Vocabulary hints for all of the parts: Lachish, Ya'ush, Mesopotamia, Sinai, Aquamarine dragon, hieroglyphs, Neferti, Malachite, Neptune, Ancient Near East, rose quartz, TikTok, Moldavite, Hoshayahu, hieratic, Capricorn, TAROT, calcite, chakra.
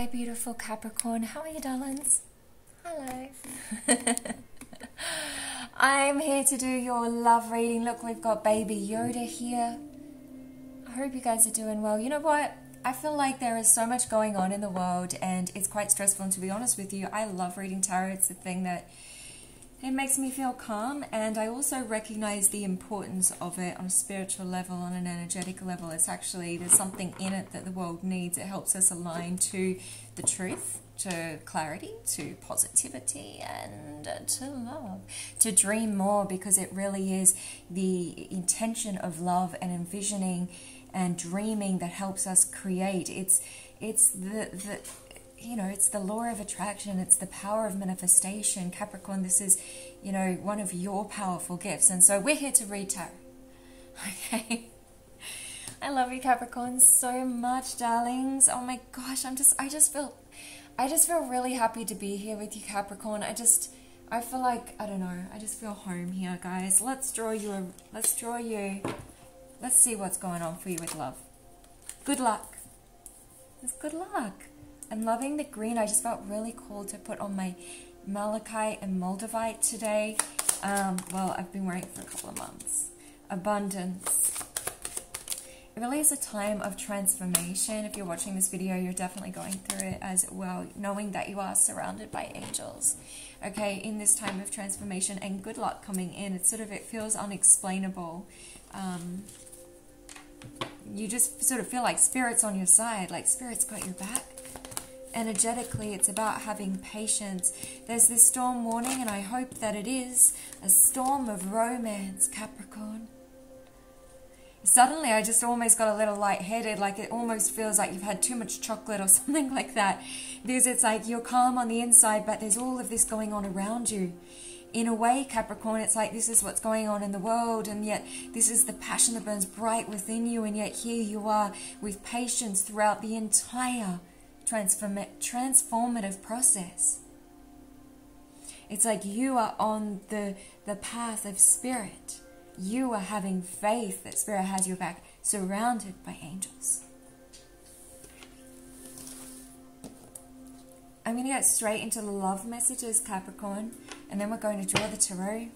Hi, beautiful Capricorn. How are you, darlings? Hello. I'm here to do your love reading. Look, we've got baby Yoda here. I hope you guys are doing well. You know what? I feel like there is so much going on in the world and it's quite stressful. And to be honest with you, I love reading tarot. It's a thing that it makes me feel calm, and I also recognize the importance of it on a spiritual level, on an energetic level. It's actually, there's something in it that the world needs. It helps us align to the truth, to clarity, to positivity, and to love, to dream more, because it really is the intention of love and envisioning and dreaming that helps us create. It's the you know, it's the law of attraction, it's the power of manifestation. Capricorn, this is, you know, one of your powerful gifts. And so we're here to read tarot. Okay. I love you, Capricorn, so much, darlings. Oh my gosh, I just feel really happy to be here with you, Capricorn. I feel like, I don't know, I just feel home here, guys. Let's see what's going on for you with love. Good luck. It's good luck. I'm loving the green. I just felt really called to put on my Malachite and Moldavite today. Well, I've been wearing it for a couple of months. Abundance. It really is a time of transformation. If you're watching this video, you're definitely going through it as well, knowing that you are surrounded by angels. Okay, in this time of transformation and good luck coming in. It's sort of, it feels unexplainable. You just sort of feel like spirit's on your side, like spirit's got your back. Energetically, it's about having patience. There's this storm warning, and I hope that it is a storm of romance, Capricorn. Suddenly, I just almost got a little lightheaded, like it almost feels like you've had too much chocolate or something like that. Because it's like you're calm on the inside, but there's all of this going on around you. In a way, Capricorn, it's like this is what's going on in the world, and yet this is the passion that burns bright within you, and yet here you are with patience throughout the entire transformative process. It's like you are on the path of spirit. You are having faith that spirit has your back, surrounded by angels. I'm going to get straight into the love messages, Capricorn, and then we're going to draw the tarot.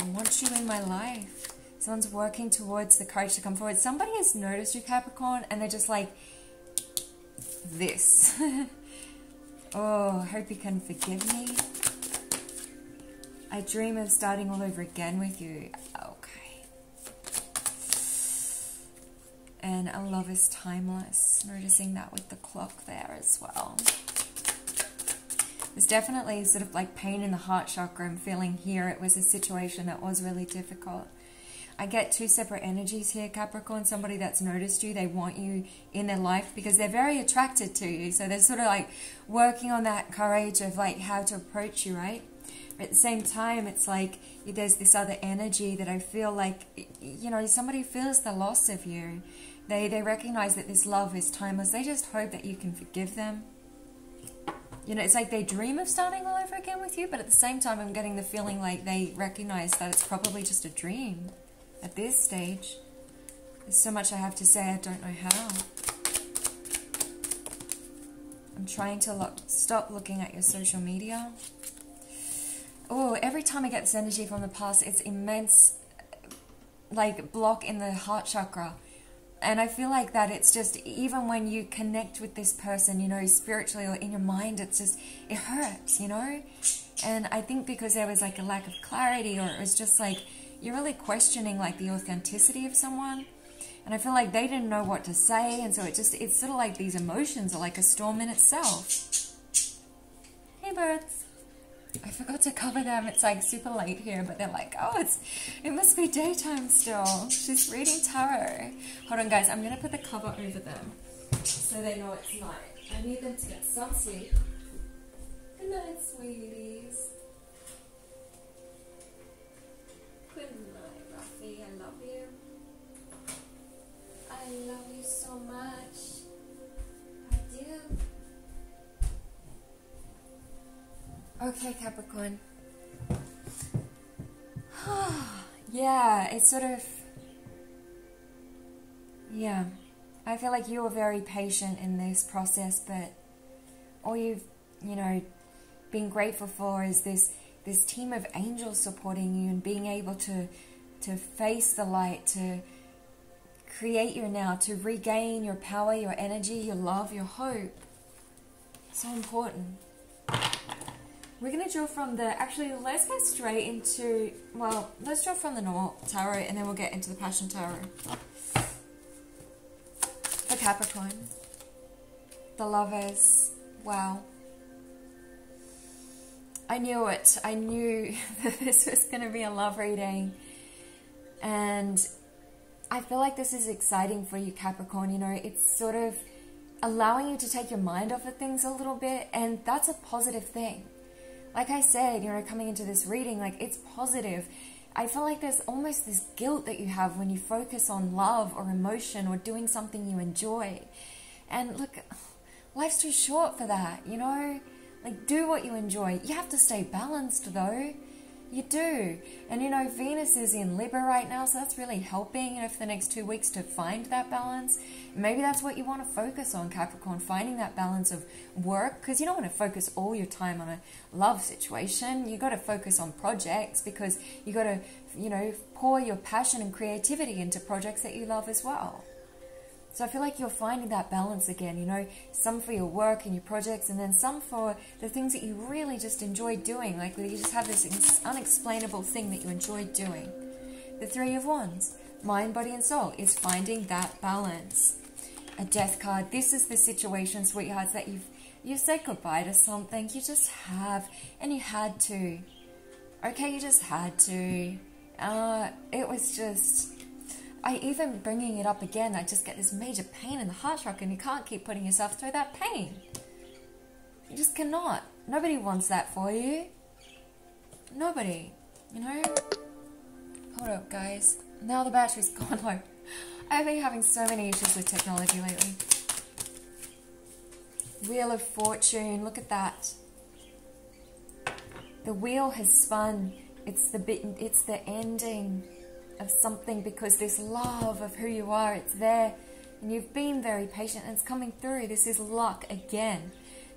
I want you in my life. Someone's working towards the courage to come forward. Somebody has noticed you, Capricorn, and they're just like, this. Oh, hope you can forgive me. I dream of starting all over again with you. Okay. And a love is timeless. Noticing that with the clock there as well. There's definitely sort of like pain in the heart chakra I'm feeling here. It was a situation that was really difficult. I get two separate energies here, Capricorn. Somebody that's noticed you, they want you in their life because they're very attracted to you. So they're sort of like working on that courage of like how to approach you, right? But at the same time, it's like there's this other energy that I feel like, you know, somebody feels the loss of you. They recognize that this love is timeless. They just hope that you can forgive them. You know, it's like they dream of starting all over again with you, but at the same time, I'm getting the feeling like they recognize that it's probably just a dream. At this stage, there's so much I have to say, I don't know how. I'm trying to stop looking at your social media. Oh, every time I get this energy from the past, it's immense, like, block in the heart chakra. And I feel like that it's just, even when you connect with this person, you know, spiritually or in your mind, it's just, it hurts, you know? And I think because there was like a lack of clarity, or it was just like, you're really questioning like the authenticity of someone, and I feel like they didn't know what to say, and so it's sort of like these emotions are like a storm in itself. Hey birds, I forgot to cover them. It's like super late here, but they're like, oh, it must be daytime still. She's reading tarot. Hold on, guys, I'm gonna put the cover over them so they know it's night. I need them to get some sleep. Good night, sweeties. Good night, Ruffy. I love you. I love you so much. I do. Okay, Capricorn. Yeah, it's sort of... Yeah. I feel like you were very patient in this process, but all you've, been grateful for is this team of angels supporting you and being able to face the light, to create your now, to regain your power, your energy, your love, your hope. So important. We're going to draw from the, let's go straight into, let's draw from the normal tarot and then we'll get into the passion tarot. The Capricorn, the Lovers, wow. I knew it. I knew that this was going to be a love reading. And I feel like this is exciting for you, Capricorn. It's sort of allowing you to take your mind off of things a little bit. And that's a positive thing. Like I said, coming into this reading, it's positive. I feel like there's almost this guilt that you have when you focus on love or emotion or doing something you enjoy. And look, life's too short for that, Like, do what you enjoy. You have to stay balanced, though. You do. And, Venus is in Libra right now, so that's really helping, for the next 2 weeks to find that balance. Maybe that's what you want to focus on, Capricorn, finding that balance of work, because you don't want to focus all your time on a love situation. You got to focus on projects because you got to, pour your passion and creativity into projects that you love as well. So I feel like you're finding that balance again, some for your work and your projects, and then some for the things that you really just enjoy doing. Like, you just have this unexplainable thing that you enjoy doing. The Three of Wands, mind, body, and soul, is finding that balance. A Death card. This is the situation, sweethearts, that you've said goodbye to something. You just have, and you had to. Okay, you just had to. It was just... even bringing it up again, I just get this major pain in the heart chakra, and you can't keep putting yourself through that pain. You just cannot. Nobody wants that for you. Nobody. Hold up, guys. Now the battery's gone low. I've been having so many issues with technology lately. Wheel of Fortune. Look at that. The wheel has spun. It's the ending of something, because this love of who you are, it's there, and you've been very patient, and it's coming through. This is luck again.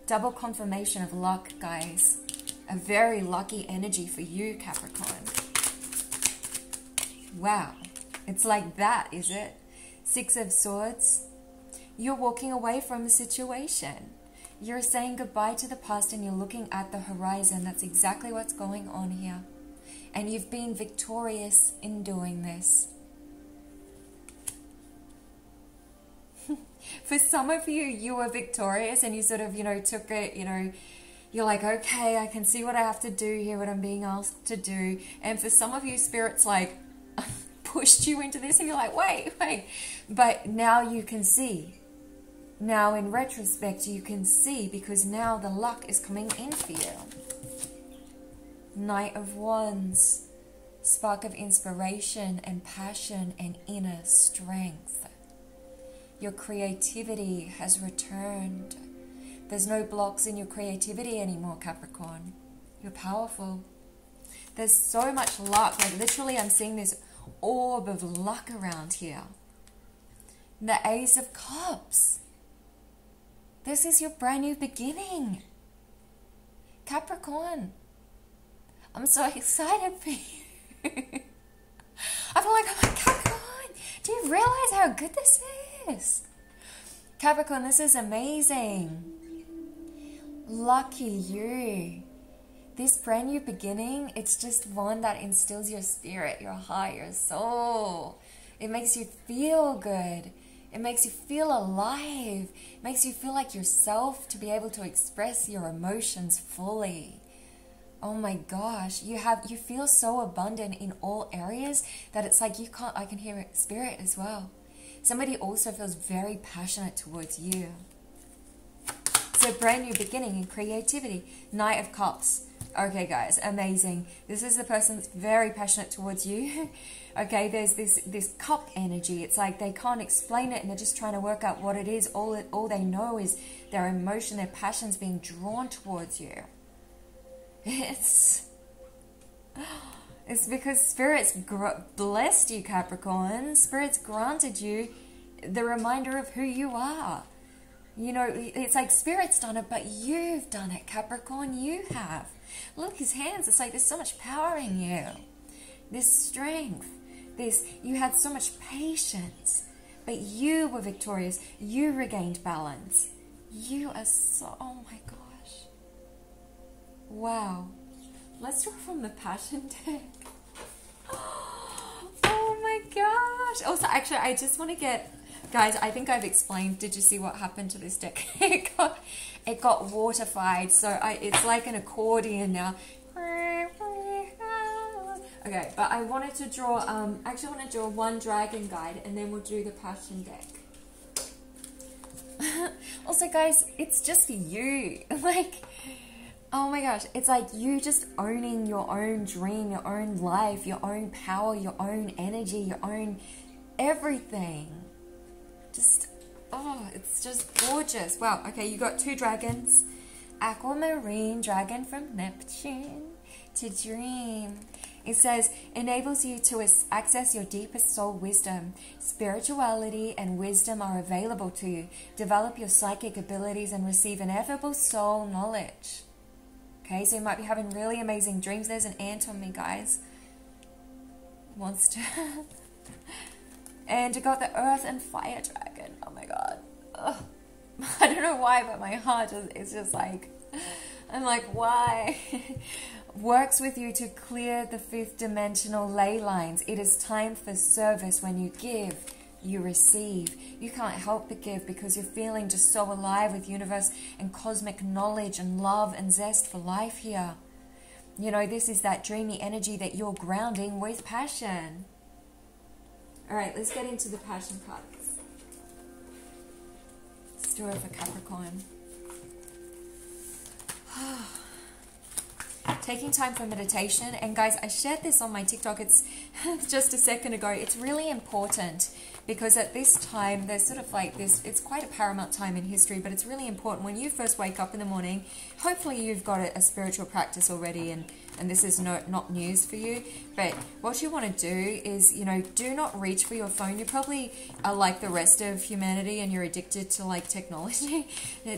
Double confirmation of luck, guys. A very lucky energy for you, Capricorn. Wow. It's like that, is it? Six of Swords. You're walking away from a situation. You're saying goodbye to the past, and you're looking at the horizon. That's exactly what's going on here. And you've been victorious in doing this. For some of you, you were victorious and you sort of, took it, you're like, okay, I can see what I have to do here, what I'm being asked to do. And for some of you, Spirit's like pushed you into this and you're like, wait. But now you can see. Now in retrospect, you can see, because now the luck is coming in for you. Knight of Wands, spark of inspiration and passion and inner strength. Your creativity has returned. There's no blocks in your creativity anymore, Capricorn. You're powerful. There's so much luck. Like, literally, I'm seeing this orb of luck around here. The Ace of Cups. This is your brand new beginning, Capricorn. I'm so excited for you. I feel like, oh my Capricorn, do you realize how good this is? Capricorn, this is amazing. Lucky you. This brand new beginning, it's just one that instills your spirit, your heart, your soul. It makes you feel good. It makes you feel alive. It makes you feel like yourself, to be able to express your emotions fully. Oh my gosh, you feel so abundant in all areas that it's like you can't. I can hear it, Spirit, as well. Somebody also feels very passionate towards you. So brand new beginning in creativity. Knight of Cups. Okay guys, amazing. This is the person that's very passionate towards you. Okay, there's this cup energy. It's like they can't explain it and they're just trying to work out what it is. All they know is their emotion, their passion's being drawn towards you. It's because Spirit's blessed you, Capricorn. Spirit's granted you the reminder of who you are. You know, it's like Spirit's done it, but you've done it, Capricorn, you have. Look, his hands, it's like there's so much power in you. This strength, this, you had so much patience, but you were victorious. You regained balance. You are so, oh my gosh. Wow. Let's draw from the Passion deck. Oh my gosh. Also, actually, I just want to get... Guys, I think I've explained, did you see what happened to this deck? It got waterfied, so it's like an accordion now. Okay, but I wanted to draw, actually I want to draw one dragon guide and then we'll do the Passion deck. Also guys, it's just for you. Like, oh my gosh, it's like you just owning your own dream, your own life, your own power, your own energy, your own everything. Just, oh, it's just gorgeous. Wow, okay, you got two dragons. Aquamarine dragon from Neptune to dream. It says, enables you to access your deepest soul wisdom. Spirituality and wisdom are available to you. Develop your psychic abilities and receive ineffable soul knowledge. Okay, so you might be having really amazing dreams. There's an ant on me, guys. Monster. And you got the earth and fire dragon. Oh my god. Ugh. I don't know why, but my heart is just like, I'm like, why? Works with you to clear the fifth dimensional ley lines. It is time for service. When you give, you receive. You can't help but give because you're feeling just so alive with universe and cosmic knowledge and love and zest for life here. You know, this is that dreamy energy that you're grounding with passion. Alright, let's get into the Passion cards. Story for Capricorn. Taking time for meditation. And guys, I shared this on my TikTok. It's just a second ago. It's really important because at this time, there's sort of like this, it's quite a paramount time in history, but it's really important. When you first wake up in the morning, hopefully you've got a spiritual practice already, and this is not news for you, but what you want to do is, you know, do not reach for your phone. You probably are like the rest of humanity and you're addicted to like technology.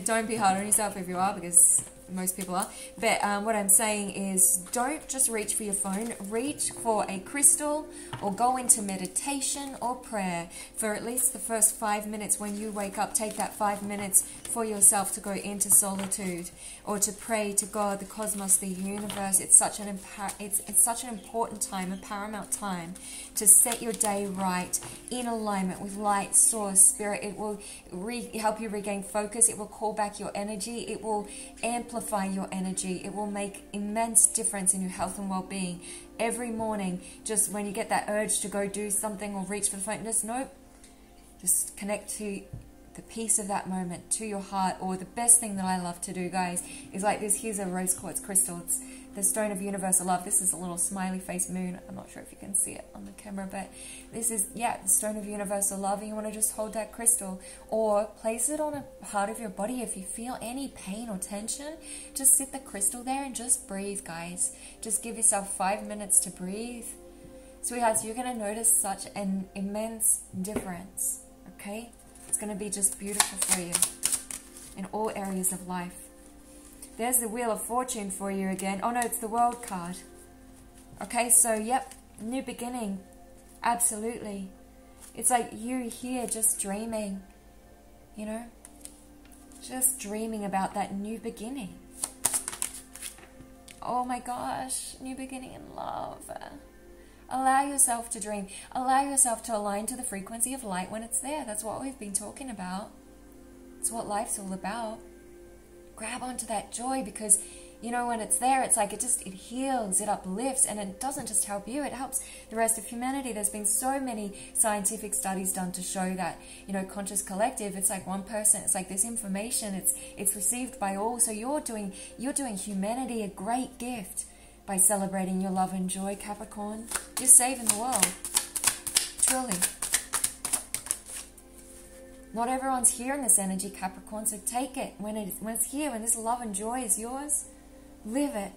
Don't be hard on yourself if you are, because most people are. But what I'm saying is, don't just reach for your phone. Reach for a crystal or go into meditation or prayer for at least the first 5 minutes when you wake up. Take that 5 minutes for yourself to go into solitude or to pray to God, the cosmos, the universe. It's such an important time, a paramount time to set your day right in alignment with light, source, spirit. It will help you regain focus. It will call back your energy. It will amplify your energy. It will make immense difference in your health and well-being. Every morning, just when you get that urge to go do something or reach for the phone, just nope. Just connect to the peace of that moment, to your heart. Or the best thing that I love to do, guys, is like this. Here's a rose quartz crystal. It's the stone of universal love. This is a little smiley face moon. I'm not sure if you can see it on the camera, but this is, yeah, the stone of universal love. And you want to just hold that crystal or place it on a part of your body. If you feel any pain or tension, just sit the crystal there and just breathe, guys. Just give yourself 5 minutes to breathe. Sweethearts, you're going to notice such an immense difference, okay? It's going to be just beautiful for you in all areas of life. There's the Wheel of Fortune for you again. Oh no, it's the World card. Okay, so yep, new beginning. Absolutely. It's like you here just dreaming, you know, just dreaming about that new beginning. Oh my gosh, new beginning in love. Allow yourself to dream. Allow yourself to align to the frequency of light when it's there. That's what we've been talking about. It's what life's all about. Grab onto that joy because, you know, when it's there, it's like it heals, it uplifts, and it doesn't just help you, it helps the rest of humanity. There's been so many scientific studies done to show that, you know, conscious collective, it's like one person, it's like this information, it's received by all. So you're doing humanity a great gift. By celebrating your love and joy, Capricorn, you're saving the world, truly. Not everyone's here in this energy, Capricorn, so take it when it's here, when this love and joy is yours, live it.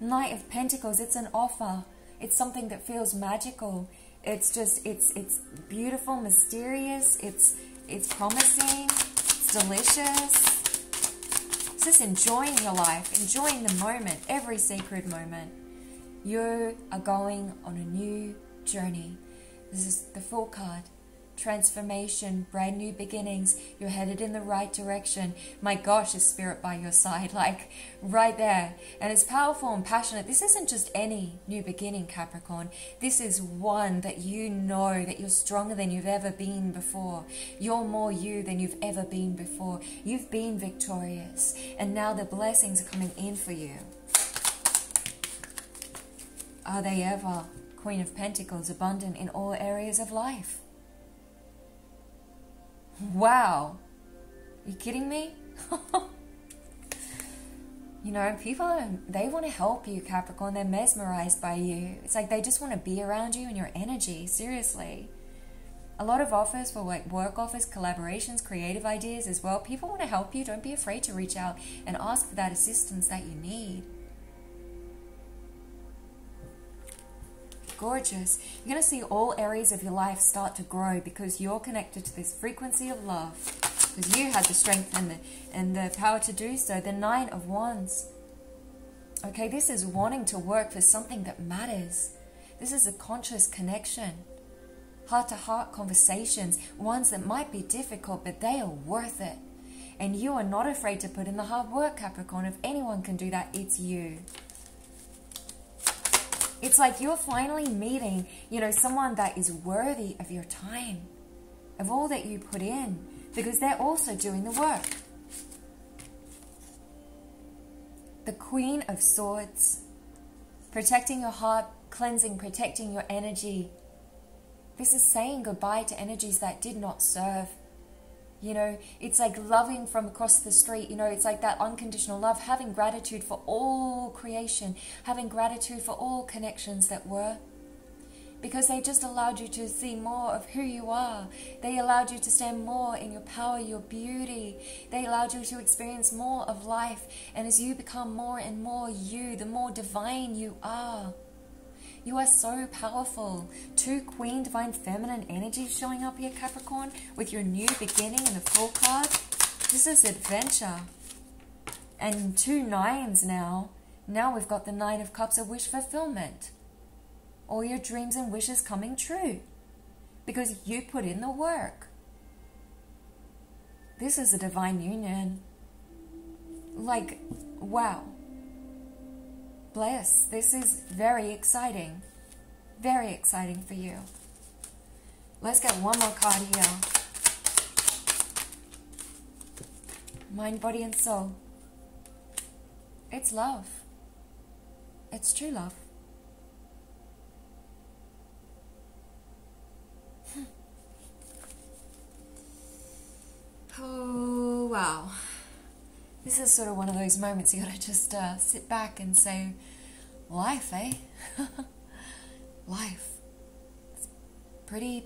Knight of Pentacles, it's an offer. It's something that feels magical. It's just, it's beautiful, mysterious. It's promising. It's delicious. It's just enjoying your life, enjoying the moment, every sacred moment. You are going on a new journey. This is the Fool card. Transformation, brand new beginnings. You're headed in the right direction. My gosh, is spirit by your side, like right there. And it's powerful and passionate. This isn't just any new beginning, Capricorn. This is one that you know that you're stronger than you've ever been before. You're more you than you've ever been before. You've been victorious, and now the blessings are coming in for you. Are they ever? Queen of Pentacles, abundant in all areas of life. Wow, are you kidding me? You know, people, they want to help you, Capricorn. They're mesmerized by you. It's like they just want to be around you and your energy, seriously. A lot of offers for like work offers, collaborations, creative ideas as well. People want to help you. Don't be afraid to reach out and ask for that assistance that you need. Gorgeous. You're going to see all areas of your life start to grow because you're connected to this frequency of love. Because you had the strength and the power to do so. The Nine of Wands. Okay, this is wanting to work for something that matters. This is a conscious connection. Heart-to-heart conversations. Ones that might be difficult, but they are worth it. And you are not afraid to put in the hard work, Capricorn. If anyone can do that, it's you. It's like you're finally meeting, you know, someone that is worthy of your time, of all that you put in, because they're also doing the work. The Queen of Swords, protecting your heart, cleansing, protecting your energy. This is saying goodbye to energies that did not serve. You know, it's like loving from across the street. You know, it's like that unconditional love, having gratitude for all creation, having gratitude for all connections that were, because they just allowed you to see more of who you are. They allowed you to stand more in your power, your beauty. They allowed you to experience more of life. And as you become more and more you, the more divine you are. You are so powerful. Two Queen Divine Feminine energies showing up here, Capricorn, with your new beginning and the Fool card. This is adventure. And two Nines now. Now we've got the Nine of Cups of wish fulfillment. All your dreams and wishes coming true because you put in the work. This is a divine union. Like, wow. Bless. This is very exciting for you. Let's get one more card here. Mind, body, and soul. It's love. It's true love. Oh, wow. This is sort of one of those moments you gotta just sit back and say, life, eh? Life. It's pretty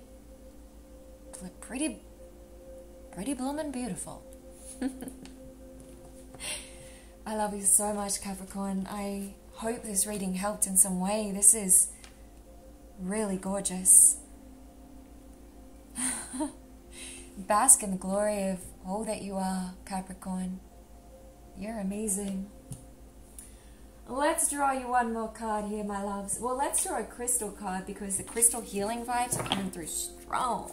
bloomin' beautiful. I love you so much, Capricorn. I hope this reading helped in some way. This is really gorgeous. Bask in the glory of all that you are, Capricorn. You're amazing. Let's draw you one more card here, my loves. Well, let's draw a crystal card because the crystal healing vibes are coming through strong.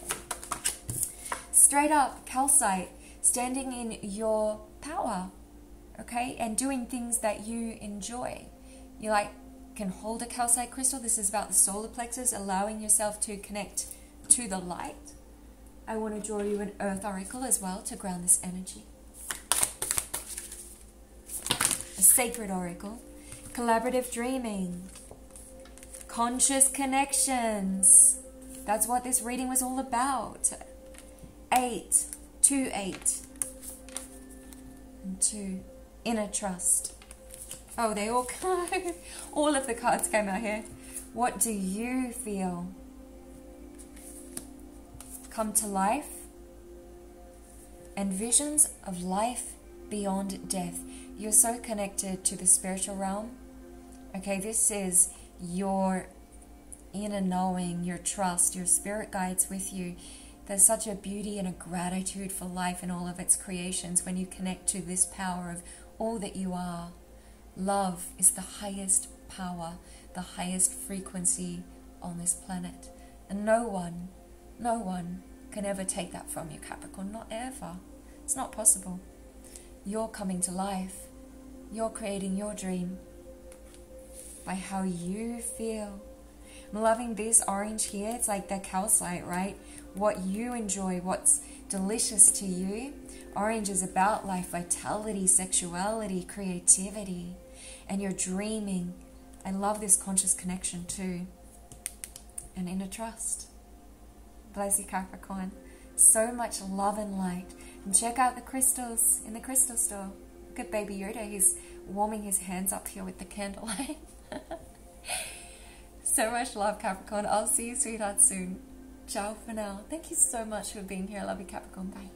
Straight up, calcite, standing in your power, okay? And doing things that you enjoy. You like can hold a calcite crystal. This is about the solar plexus, allowing yourself to connect to the light. I want to draw you an earth oracle as well to ground this energy. A sacred oracle, collaborative dreaming, conscious connections. That's what this reading was all about. 8, 2, 8, and 2, inner trust. Oh, they all all of the cards came out here. What do you feel? Come to life and visions of life beyond death. You're so connected to the spiritual realm. Okay, this is your inner knowing, your trust, your spirit guides with you. There's such a beauty and a gratitude for life and all of its creations when you connect to this power of all that you are. Love is the highest power, the highest frequency on this planet. And no one can ever take that from you, Capricorn. Not ever. It's not possible. You're coming to life. You're creating your dream by how you feel. I'm loving this orange here. It's like the calcite, right? What you enjoy, what's delicious to you. Orange is about life, vitality, sexuality, creativity, and your dreaming. I love this conscious connection too. And inner trust. Bless you, Capricorn. So much love and light. And check out the crystals in the crystal store. Look at Baby Yoda. He's warming his hands up here with the candlelight. So much love, Capricorn. I'll see you, sweetheart, soon. Ciao for now. Thank you so much for being here. I love you, Capricorn. Bye.